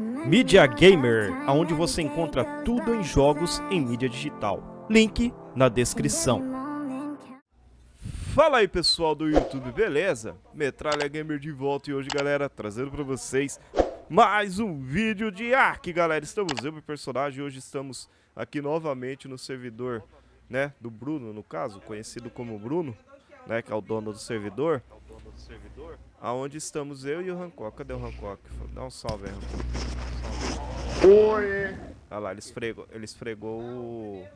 MediaGamer, onde você encontra tudo em jogos em mídia digital. Link na descrição. Fala aí, pessoal do YouTube, beleza? Metralha Gamer de volta e hoje, galera, trazendo para vocês mais um vídeo de Ark, galera. Estamos eu e o personagem, hoje estamos aqui novamente no servidor, né, do Bruno, no caso, conhecido como Bruno, né, que é o dono do servidor. Aonde estamos eu e o Hancock. Cadê o Hancock? Dá um salve aí, Hancock. Oi! Olha lá, ele esfregou o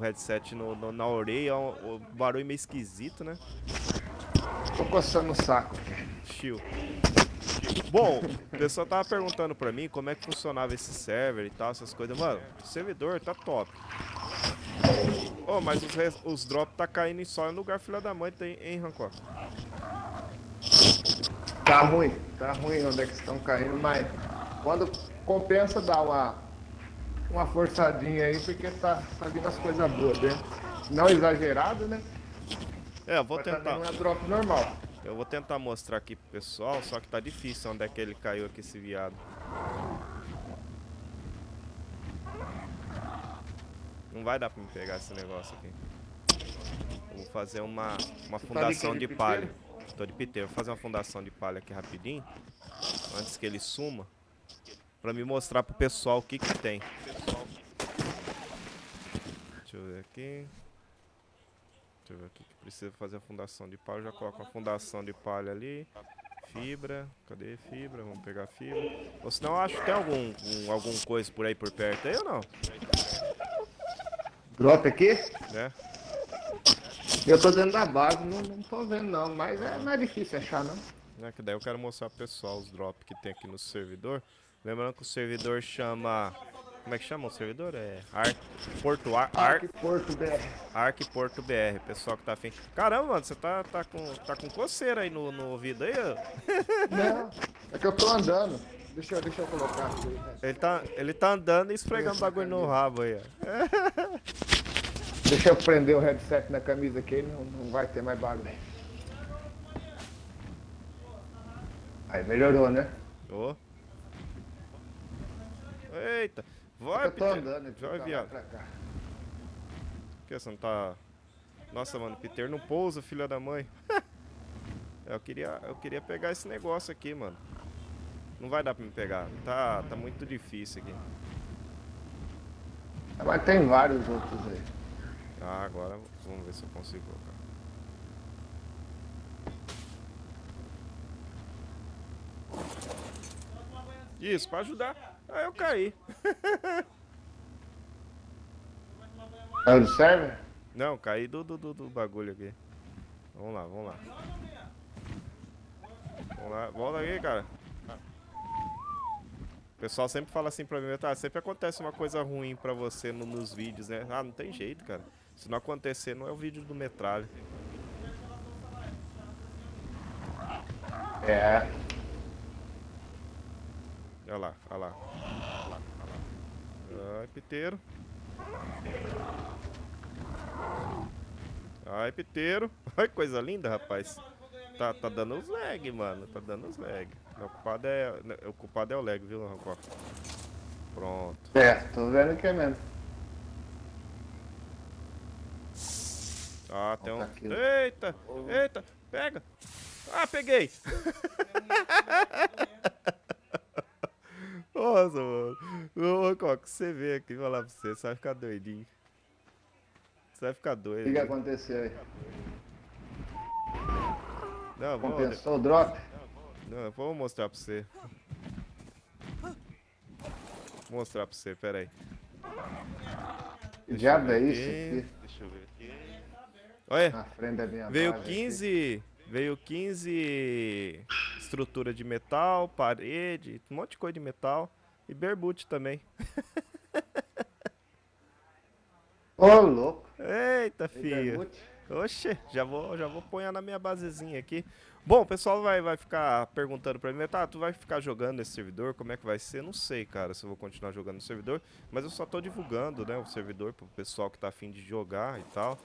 headset na orelha. O barulho meio esquisito, né? Tô coçando o saco. Chill. Bom, o pessoal tava perguntando pra mim como é que funcionava esse server e tal, essas coisas. Mano, o servidor tá top. Oh, mas os drops tá caindo em só em lugar, filha da mãe, tem, hein, Hancock? Tá ruim onde é que estão caindo, mas quando compensa dar uma forçadinha aí, porque tá vindo as coisas boas, né? Não exagerado, né? É, eu vou tentar. Tá drop normal. Eu vou tentar mostrar aqui pro pessoal, só que tá difícil onde é que ele caiu aqui, esse viado. Não vai dar pra me pegar esse negócio aqui. Eu vou fazer uma fundação de palha. Tô de Peter, vou fazer uma fundação de palha aqui rapidinho, antes que ele suma, pra me mostrar pro pessoal o que que tem. Deixa eu ver aqui. Deixa eu ver aqui que precisa fazer a fundação de palha. Eu já coloco a fundação de palha ali. Fibra, cadê fibra? Vamos pegar fibra. Ou senão eu acho que tem algum coisa por aí por perto aí ou não? Drop aqui? É. Eu tô dentro da base, não tô vendo não, mas não é difícil achar não. É que daí eu quero mostrar pro pessoal os drops que tem aqui no servidor. Lembrando que o servidor chama... Como é que chama o servidor? É Ark Porto BR, pessoal que tá afim. Caramba, mano, você tá com coceira aí no ouvido aí? Não, é que eu tô andando. Deixa eu colocar aqui. Ele tá andando e esfregando bagulho no rabo aí, ó. Deixa eu prender o headset na camisa aqui, não vai ter mais bagulho. Aí melhorou, né? Oh. Eita! Vai, Peter! Vai, viado! Por que você não tá... Nossa, mano, Peter não pousa, filha da mãe. eu queria pegar esse negócio aqui, mano. Não vai dar pra me pegar. Tá muito difícil aqui. Mas tem vários outros aí. Ah, agora vamos ver se eu consigo colocar. Isso, pra ajudar. Aí eu caí. É do server? Não, caí do bagulho aqui. Vamos lá. Volta aqui, cara. O pessoal sempre fala assim pra mim, tá, sempre acontece uma coisa ruim pra você nos vídeos, né? Ah, não tem jeito, cara. Se não acontecer, não é o vídeo do Metralha. É. Olha lá. Ai, Piteiro. Ai, Piteiro. Ai, coisa linda, rapaz. Tá dando uns lag, mano. Tá dando uns lag. O culpado é o lag, viu, Hancock? Pronto. É, tô vendo que é mesmo. Ah, tem um... Eita! Pega! Ah, peguei! Nossa, mano. Ô, Hancock, você vê aqui, vou falar pra você vai ficar doidinho. Você vai ficar doido. O que aconteceu aí? Não, compensou o drop? Não, vou mostrar pra você. Pera aí. Já veio isso aqui. Deixa eu ver aqui. Olha, na frente da minha veio 15. Aqui. Veio 15 estrutura de metal, parede, um monte de coisa de metal. E berbute também. Ô, louco. Eita, filho. Oxe, já vou pôr na minha basezinha aqui. Bom, o pessoal vai ficar perguntando pra mim, tá, tu vai ficar jogando esse servidor, como é que vai ser? Não sei, cara, se eu vou continuar jogando no servidor, mas eu só tô divulgando, né, o servidor pro pessoal que tá afim de jogar e tal.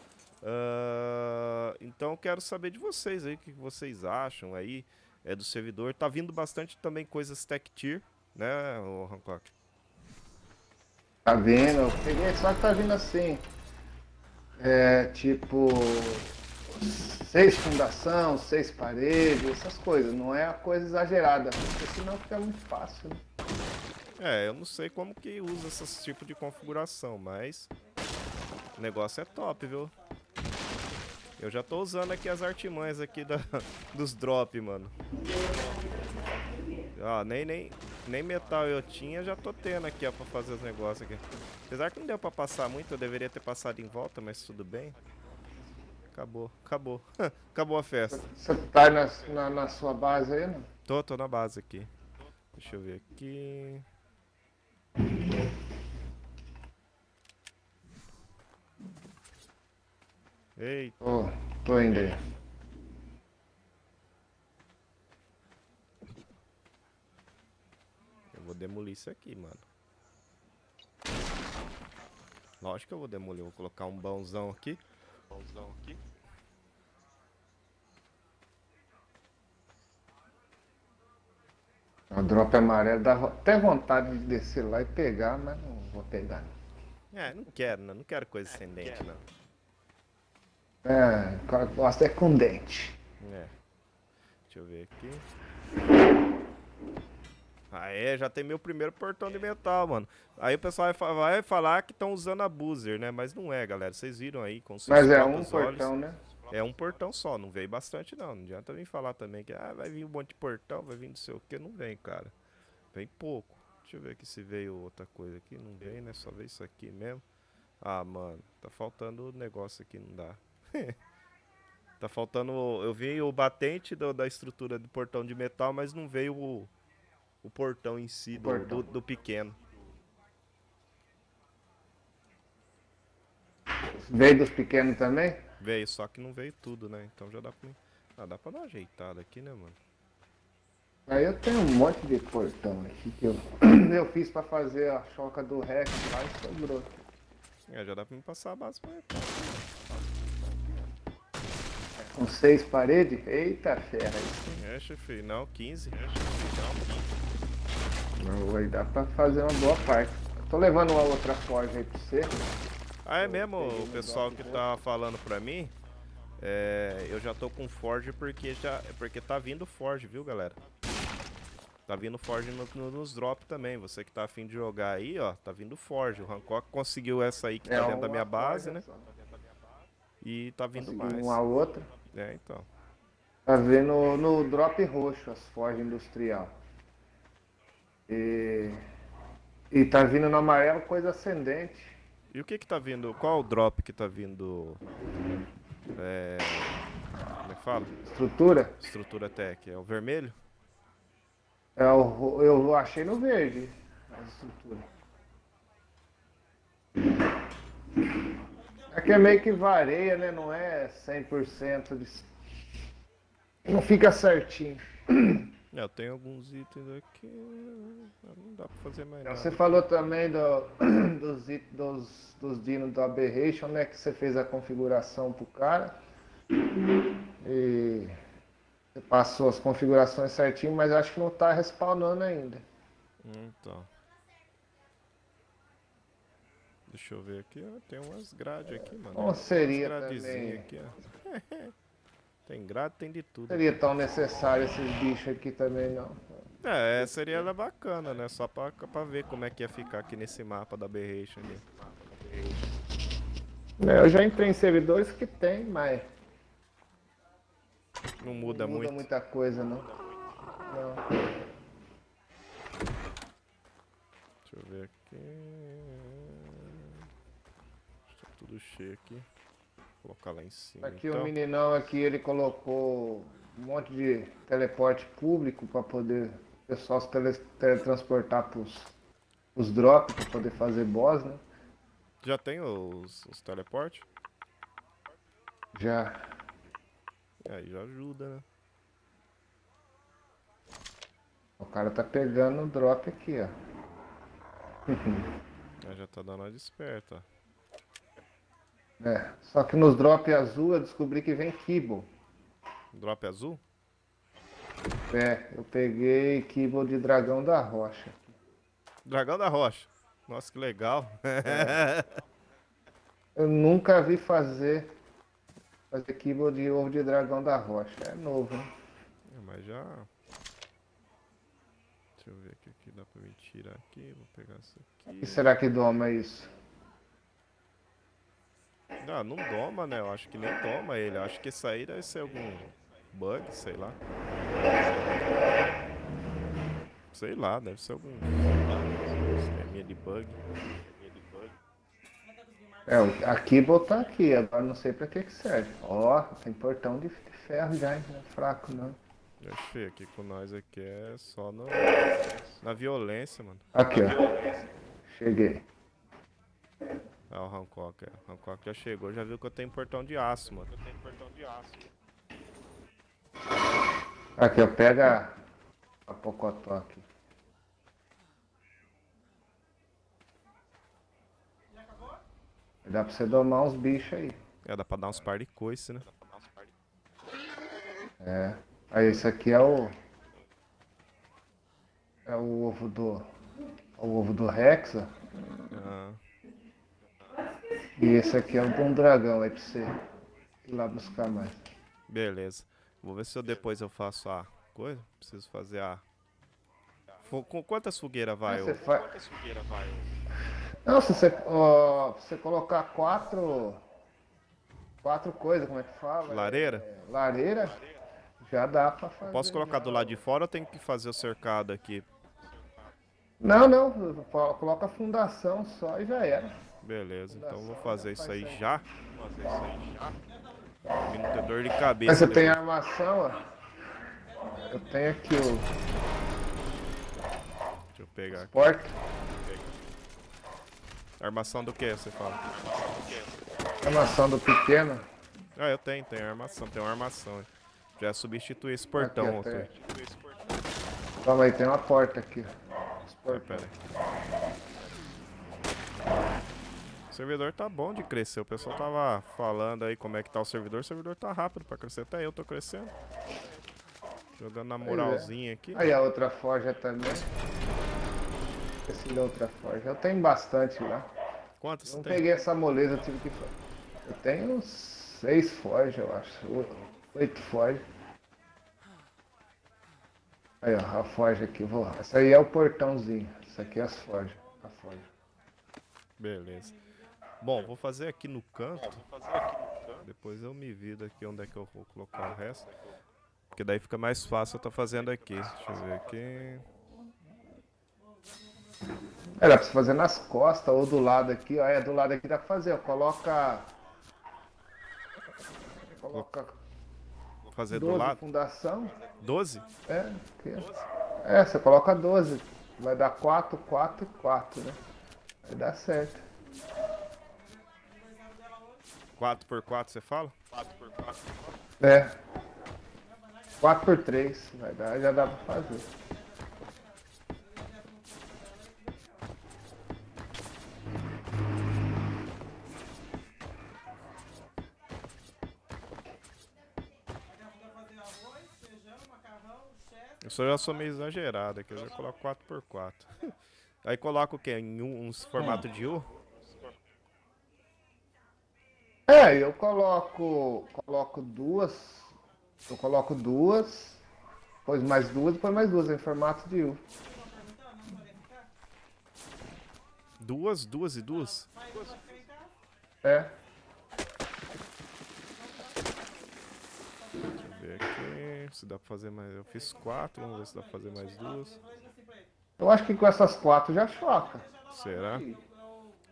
Então eu quero saber de vocês aí, o que vocês acham aí do servidor. Tá vindo bastante também coisas Tech Tier, né, o Hancock? Tá vendo? Eu peguei só que tá vindo assim. É, tipo... 6 fundação, 6 paredes, essas coisas. Não é a coisa exagerada, porque senão fica muito fácil, né? É, eu não sei como que usa esse tipo de configuração, mas... o negócio é top, viu? Eu já tô usando aqui as artimanhas aqui dos drop, mano. Ó, nem metal eu tinha, já tô tendo aqui, ó, pra fazer os negócios aqui. Apesar que não deu pra passar muito, eu deveria ter passado em volta, mas tudo bem. Acabou, acabou. Acabou a festa. Você tá na sua base aí, não? Tô na base aqui. Deixa eu ver aqui... Eita. Oh, tô indo aí. Eu vou demolir isso aqui, mano. Lógico que eu vou demolir. Vou colocar um baúzão aqui. O drop amarelo dá até vontade de descer lá e pegar, mas não vou pegar. É, não quero, não. Não quero coisa sem dente, não. É, o cara gosta é com dente. É. Deixa eu ver aqui. Aê, já tem meu primeiro portão de metal, mano. Aí o pessoal vai falar que estão usando a buzzer, né? Mas não é, galera. Vocês viram aí. Com mas é um portão, olhos, né? É um portão só. Não veio bastante, não. Não adianta vir falar também que ah, vai vir um monte de portão, vai vir não sei o que. Não vem, cara. Vem pouco. Deixa eu ver aqui se veio outra coisa aqui. Não vem, né? Só veio isso aqui mesmo. Ah, mano. Tá faltando negócio aqui, não dá. Tá faltando, eu vi o batente da estrutura do portão de metal, mas não veio o portão em si, do pequeno. Veio dos pequenos também? Veio, só que não veio tudo, né? Então já dá pra, dá pra dar uma ajeitada aqui, né, mano? Aí eu tenho um monte de portão aqui que eu fiz pra fazer a choca do Rex lá e sobrou. É, já dá pra me passar a base pra com 6 paredes? Eita fera, isso. É, chefe, não, 15. Vai dar pra fazer uma boa parte. Tô levando uma outra forja aí pra você. Ah, é mesmo, o pessoal que tá falando pra mim. É, eu já tô com forge porque tá vindo forge, viu, galera? Tá vindo forge nos drops também. Você que tá afim de jogar aí, ó, tá vindo forge. O Hancock conseguiu essa aí que tá dentro da minha base, né? E tá vindo mais. Uma outra. É, então. Tá vendo no drop roxo as forjas industrial. E tá vindo no amarelo coisa ascendente. E o que tá vindo? Qual o drop que tá vindo? É... como é que fala? Estrutura? Estrutura tech. É o vermelho? É, eu achei no verde. A estrutura. É que é meio que varia, né? Não é 100% de... não fica certinho. Eu tenho alguns itens aqui... não dá pra fazer mais nada. Você falou também dos dinos do Aberration, né? Que você fez a configuração pro cara. E... você passou as configurações certinho, mas acho que não tá respawnando ainda. Então... deixa eu ver aqui, ó. Tem umas grades aqui, mano. Bom, seria também. Aqui, ó. Tem grade, tem de tudo. Seria tão necessário esses bichos aqui também, não. É, seria bacana, né? Só pra ver como é que ia ficar aqui nesse mapa da Aberration. É, eu já entrei em servidores que tem, mas... não muda muito. Não muda muita coisa, não. Não. Deixa eu ver aqui... tudo cheio aqui. Vou colocar lá em cima. Aqui então. O meninão aqui, ele colocou um monte de teleporte público para poder o pessoal se teletransportar pros drops, para poder fazer boss, né? Já tem os teleportes? Já. E aí já ajuda, né? O cara tá pegando o drop aqui, ó. Já tá dando uma desperta. É, só que nos drop azul eu descobri que vem kibble. Drop azul? É, eu peguei kibble de dragão da rocha. Dragão da Rocha. Nossa, que legal. É. Eu nunca vi fazer keyboard de ovo de dragão da rocha. É novo, né? É, mas já... Deixa eu ver aqui, dá pra me tirar aqui. Vou pegar isso aqui. E será que doma isso? Ah, não doma, né? Eu acho que nem doma ele. Eu acho que isso aí deve ser algum bug, sei lá. Sei lá, deve ser algum... Esqueminha de bug. É, aqui botar aqui, agora não sei pra que serve. Ó, tem portão de ferro já, hein? Não é fraco não. Eu achei aqui com nós aqui é só no... na violência, mano. Aqui, ó. Cheguei. Ah, o Hancock, é. O Hancock já chegou, já viu que eu tenho portão de aço, mano. Aqui, ó, pega a Pocotó aqui. Dá pra você domar uns bichos aí. É, dá pra dar uns par de coice, né? É. Aí, esse aqui é o... É o ovo do... O ovo do Hexa. Ah. E esse aqui é o bom dragão, aí pra você ir lá buscar mais. Beleza. Vou ver se eu depois eu faço a coisa. Preciso fazer a... Com quantas fogueiras vai? Você faz... Quantas fogueiras vai? Não, se você, você colocar quatro coisas, como é que fala? Lareira? É, lareira, já dá pra fazer. Posso colocar já. Do lado de fora ou tem que fazer o cercado aqui? Não, não, coloca a fundação só e já era. Beleza, fundação, então vou fazer isso aí já. Vou fazer isso aí já. Minutador de cabeça. Mas você tem a armação, ó. Eu tenho aqui o... Deixa eu pegar aqui. Armação do que você fala? Armação do pequeno? Ah, eu tenho armação, tem uma armação. Já substituí esse portão. Aqui, calma aí, tem uma porta aqui. Pera aí. O servidor tá bom de crescer, o pessoal tava falando aí como é que tá o servidor tá rápido pra crescer, até eu tô crescendo. Jogando na moralzinha aqui. Aí a outra forja também. Esse da outra forja. Eu tenho bastante lá. Quantos tem? Não peguei essa moleza, eu tive que... Eu tenho 6 forjas, eu acho. 8 forjas. Aí, ó, a forja aqui, vou lá. Essa aí é o portãozinho. Essa aqui é as forjas. A forja. Beleza. Bom, vou fazer aqui no canto. Depois eu me vido aqui onde é que eu vou colocar o resto. Porque daí fica mais fácil eu estar fazendo aqui. Deixa eu ver aqui... É, dá pra você fazer nas costas ou do lado aqui, ó. É, do lado aqui dá pra fazer, ó. Coloca. Vou fazer 12 do lado? Fundação. 12? É, aqui. 12? É, você coloca 12. Vai dar 4, 4 e 4, né? Vai dar certo. 4x4 você fala? 4x4. É. 4x3. Vai dar, já dá pra fazer. Eu já sou meio exagerado aqui, eu já coloco 4x4. Aí coloco o que? Em uns formato de U? É, eu coloco duas, depois mais duas em formato de U. Duas e duas? É. Se dá pra fazer mais... Eu fiz 4, vamos ver se dá pra fazer mais 2. Eu acho que com essas 4 já choca. Será? Deixa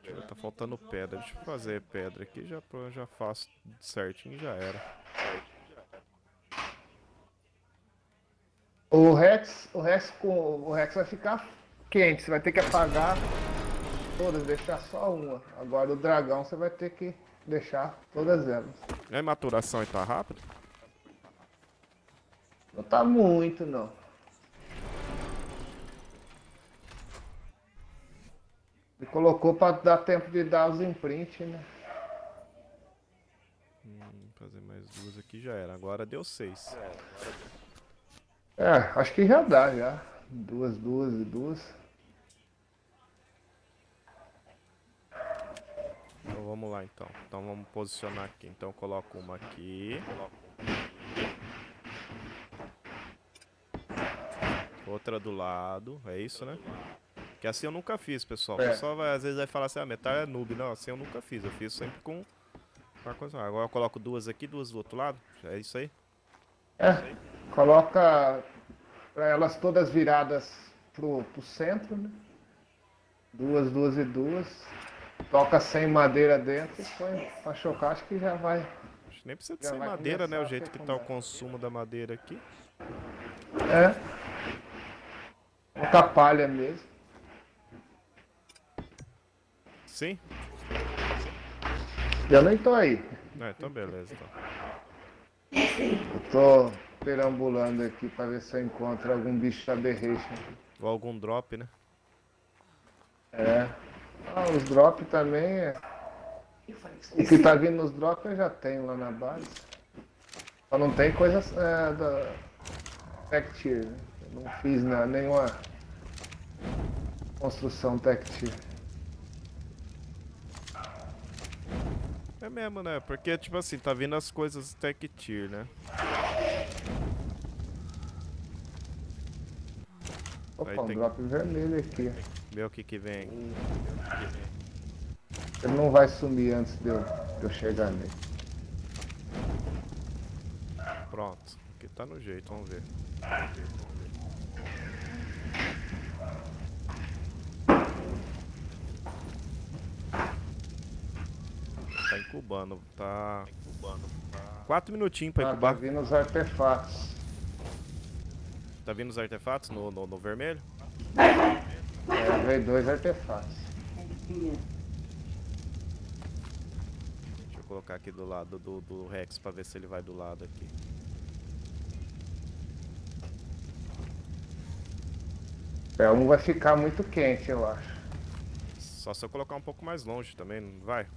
eu... Tá faltando pedra, deixa eu fazer pedra aqui. Já faço certinho e já era. O Rex vai ficar quente, você vai ter que apagar todas, deixar só uma. Agora o dragão você vai ter que deixar todas elas. E a maturação aí tá rápida? Não tá muito, não. Ele colocou pra dar tempo de dar os imprints, né? Fazer mais duas aqui já era. Agora deu 6. É, acho que já dá, já. Duas. Então vamos lá então. Então vamos posicionar aqui. Então eu coloco uma aqui. Outra do lado. É isso, né? Que assim eu nunca fiz, pessoal. O pessoal vai, às vezes vai falar assim, ah, metal é noob. Não, assim eu nunca fiz. Eu fiz sempre com... Agora eu coloco duas aqui, duas do outro lado. É isso aí? É, coloca pra elas todas viradas pro centro, né? Duas, duas e duas. Toca sem madeira dentro e põe pra chocar, acho que já vai. Acho que nem precisa de sem madeira, né? O jeito que tá o consumo da madeira aqui. É. Muita palha mesmo. Sim? Eu nem tô aí. É, então beleza, então. Eu tô perambulando aqui pra ver se eu encontro algum bicho da Aberration. Ou algum drop, né? É. Ah, os drop também é... O que tá vindo nos drop eu já tenho lá na base. Só não tem coisa da Tech Tier, né? Eu não fiz nenhuma construção Tech Tier. É mesmo, né? Porque, tipo assim, tá vindo as coisas Tech Tier, né? Opa, aí um tem... drop vermelho aqui. Vê o que vem. Ele não vai sumir antes de eu chegar nele. Pronto. Aqui tá no jeito, vamos ver. Tá incubando, tá... 4 minutinhos pra incubar. Tá vindo os artefatos. Tá vindo os artefatos no vermelho? É, veio 2 artefatos. Deixa eu colocar aqui do lado do Rex pra ver se ele vai do lado aqui. É, um vai ficar muito quente, eu acho. Só se eu colocar um pouco mais longe também, não vai?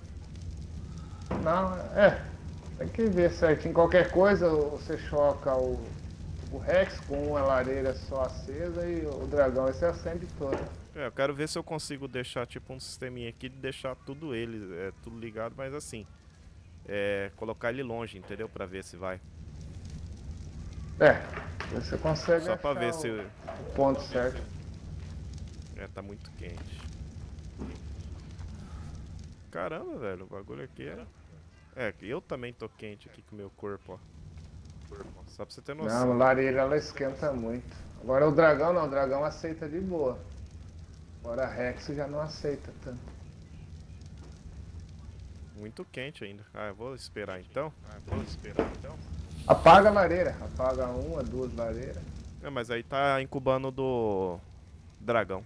Não, tem que ver certinho. Qualquer coisa você choca o Rex com uma lareira só acesa e o dragão esse acende todo. É, eu quero ver se eu consigo deixar tipo um sisteminha aqui de deixar tudo ele, tudo ligado, mas assim, colocar ele longe, entendeu? Pra ver se vai. É, você consegue só pra ver se o ponto certo. É, tá muito quente. Caramba, velho, o bagulho aqui é... É, eu também tô quente aqui com o meu corpo, ó. Só pra você ter noção. Não, a lareira ela esquenta muito. Agora o dragão não, o dragão aceita de boa. Agora a Rex já não aceita tanto. Muito quente ainda. Ah, eu vou esperar então. Apaga a lareira. Apaga uma, duas lareiras. É, mas aí tá incubando do dragão.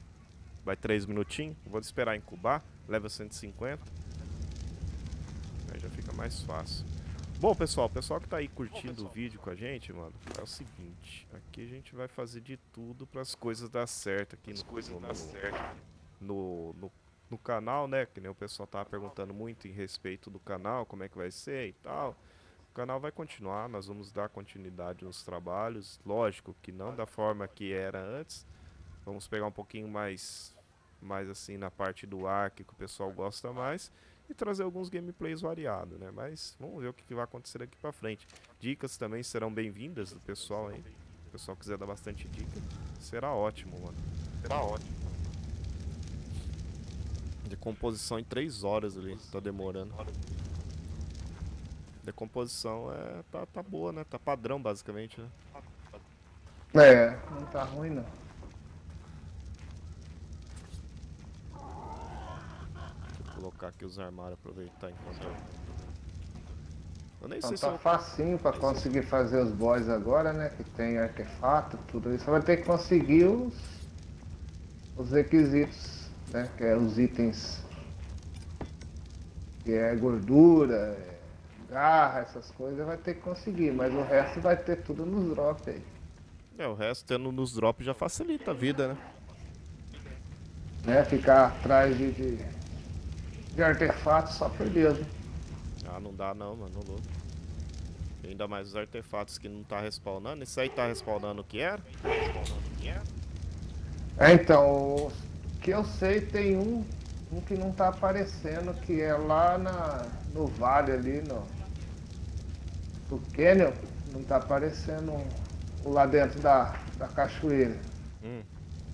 Vai 3 minutinhos. Vou esperar incubar. Level 150. Aí já fica mais fácil. Bom, pessoal, o pessoal que tá aí curtindo o vídeo com a gente, mano, é o seguinte, aqui a gente vai fazer de tudo para as coisas dar certo aqui no canal, né? Que nem o pessoal tava perguntando muito em respeito do canal, como é que vai ser e tal. O canal vai continuar, nós vamos dar continuidade nos trabalhos, lógico que não da forma que era antes. Vamos pegar um pouquinho mais assim na parte do Ark, que o pessoal gosta mais. E trazer alguns gameplays variados, né? Mas vamos ver o que vai acontecer aqui pra frente. Dicas também serão bem-vindas do pessoal aí. Se o pessoal quiser dar bastante dica, será ótimo, mano. Será ótimo. Decomposição em 3 horas ali, tá demorando. Decomposição tá boa, né? Tá padrão, basicamente, né? É, não tá ruim, não. Colocar aqui os armários, aproveitar enquanto eu nem sei se tá facinho pra conseguir fazer os boys agora, né? Que tem artefato, tudo isso. Só vai ter que conseguir os requisitos, né? Que é os itens, que é gordura, garra, essas coisas. Vai ter que conseguir, mas o resto vai ter tudo nos drops aí. É, o resto tendo nos drops já facilita a vida, né? Ficar atrás de artefatos só por Deus, né? Ah, não dá não, mano, louco. Ainda mais os artefatos que não tá respawnando. Isso aí tá respawnando o que era? É, então, o que eu sei tem um um que não tá aparecendo, que é lá no vale ali, no cânion, não tá aparecendo lá dentro da cachoeira.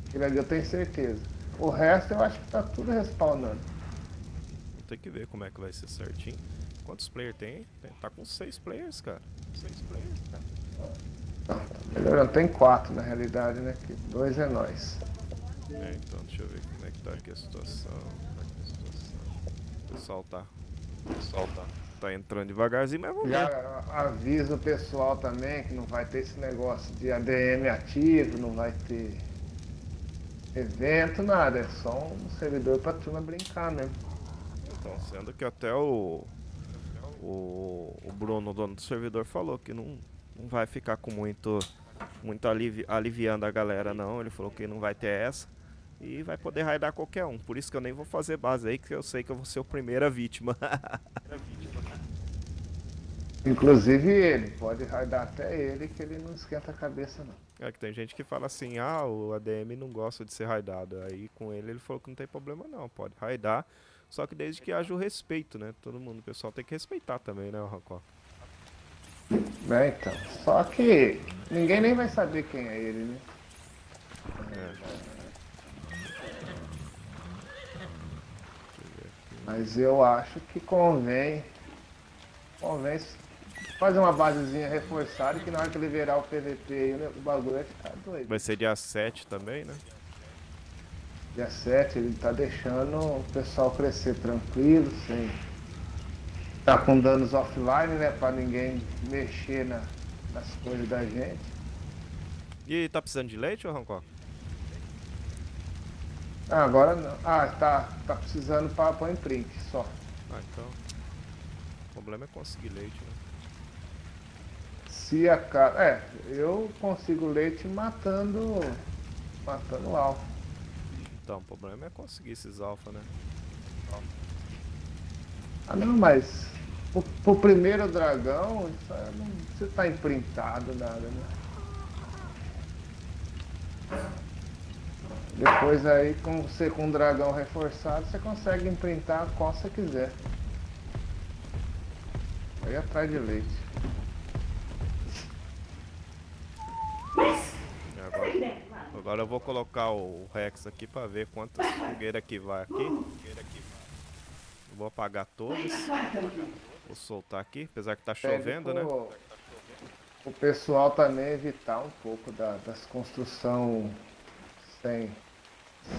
Aquilo ali eu tenho certeza. O resto eu acho que tá tudo respawnando. Vou ter que ver como é que vai ser certinho. Quantos players tem? Tá com 6 players, cara. 6 players, cara. Não, melhorando, tem 4 na realidade, né? Que 2 é nós. É, então deixa eu ver como é que tá aqui a situação. O pessoal tá. Tá entrando devagarzinho, mas vamos ver. Já avisa o pessoal também que não vai ter esse negócio de ADM ativo, não vai ter evento, nada. É só um servidor pra turma brincar mesmo. Então, sendo que até o Bruno, dono do servidor, falou que não vai ficar com muito aliviando a galera, não. Ele falou que não vai ter essa e vai poder raidar qualquer um. Por isso que eu nem vou fazer base aí, que eu sei que eu vou ser a primeira vítima. Inclusive ele, pode raidar até ele, que ele não esquenta a cabeça, não. É que tem gente que fala assim, ah, o ADM não gosta de ser raidado. Aí com ele falou que não tem problema não, pode raidar. Só que desde que haja o respeito, né? Todo mundo, o pessoal tem que respeitar também, né, o Hancock? É, então. Só que ninguém nem vai saber quem é ele, né? É. Mas eu acho que convém fazer uma basezinha reforçada, que na hora que ele virar o PVP aí, o bagulho vai ficar doido. Vai ser dia 7 também, né? Dia 7, ele tá deixando o pessoal crescer tranquilo, sem... Tá com danos offline, né? Pra ninguém mexer nas coisas da gente. E tá precisando de leite, ou Hancock? Ah, agora não. Ah, tá precisando pra pôr em print só. Ah, então. O problema é conseguir leite, né? Se a cara... É, eu consigo leite matando o alfa. Então, o problema é conseguir esses alfa, né? Ah, não, mas... Pro primeiro dragão, isso não precisa tá imprintado nada, né? Depois aí, com um dragão reforçado, você consegue imprintar qual você quiser. Aí atrás de leite. Agora eu vou colocar o Rex aqui pra ver quantas fogueiras que vai aqui. Vou apagar todos. Vou soltar aqui, apesar que tá chovendo, né? O pessoal também evitar um pouco das construções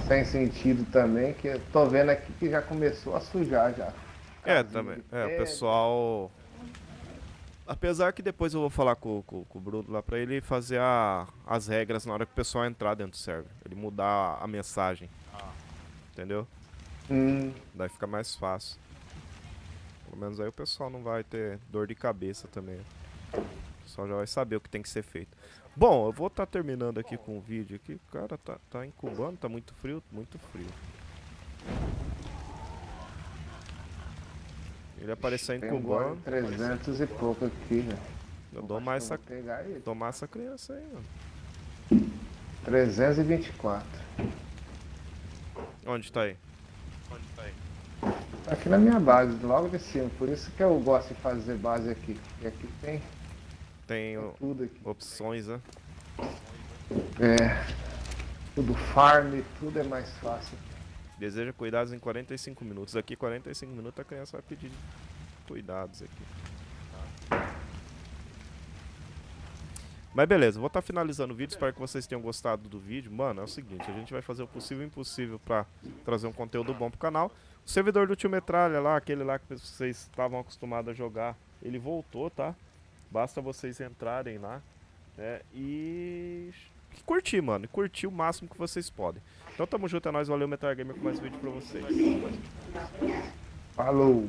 sem sentido também, que eu tô vendo aqui que já começou a sujar já. É, também. É, o pessoal... Apesar que depois eu vou falar com o Bruno lá pra ele fazer as regras na hora que o pessoal entrar dentro do server. Ele mudar a mensagem. Entendeu? Daí fica mais fácil. Pelo menos aí o pessoal não vai ter dor de cabeça também. O pessoal já vai saber o que tem que ser feito. Bom, eu vou estar terminando aqui com o vídeo aqui. O cara tá incubando, tá muito frio, muito frio. Ele apareceu incubando. Tem 300 e pouco aqui, né? Eu dou mais essa... Tomar essa criança aí, mano. 324. Onde tá aí? Aqui na minha base, logo de cima. Por isso que eu gosto de fazer base aqui. E aqui tem tudo aqui. Opções, né? É. Tudo farm, tudo é mais fácil. Deseja cuidados em 45 minutos. Aqui 45 minutos a criança vai pedir cuidados aqui. Mas beleza, vou estar finalizando o vídeo, espero que vocês tenham gostado do vídeo. Mano, é o seguinte, a gente vai fazer o possível e o impossível pra trazer um conteúdo bom pro canal. O servidor do tio Metralha lá, aquele lá que vocês estavam acostumados a jogar, ele voltou, tá? Basta vocês entrarem lá, né? E curtir, mano, curtir o máximo que vocês podem. Então tamo junto, é nóis, valeu Metralha Gamer com mais vídeo pra vocês. Falou!